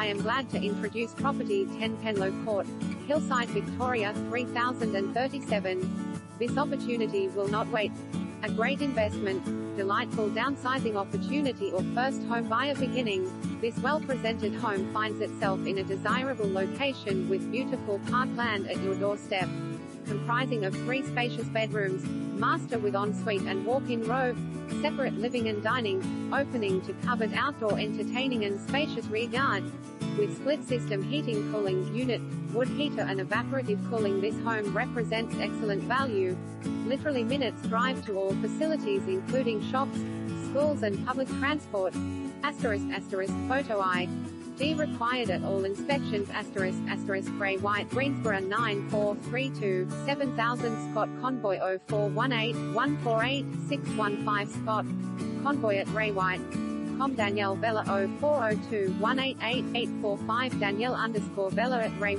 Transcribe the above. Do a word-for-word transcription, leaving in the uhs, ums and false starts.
I am glad to introduce property ten Penlow Court, Hillside, Victoria, three thousand thirty-seven. This opportunity will not wait. A great investment, delightful downsizing opportunity or first home buyer beginning, this well-presented home finds itself in a desirable location with beautiful parkland at your doorstep. Comprising of three spacious bedrooms, master with ensuite and walk-in robe, separate living and dining, opening to covered outdoor entertaining and spacious rear yard. With split system heating cooling unit, wood heater and evaporative cooling, this home represents excellent value. Literally minutes drive to all facilities including shops, schools and public transport. Asterisk asterisk photo I D required at all inspections. Asterisk asterisk Ray White Greensboro nine four three two seven thousand Scott Convoy zero four one eight one four eight six one five Scott Convoy at Ray White. Danielle Bella zero four zero two one eight eight eight four five Danielle underscore Bella at Ray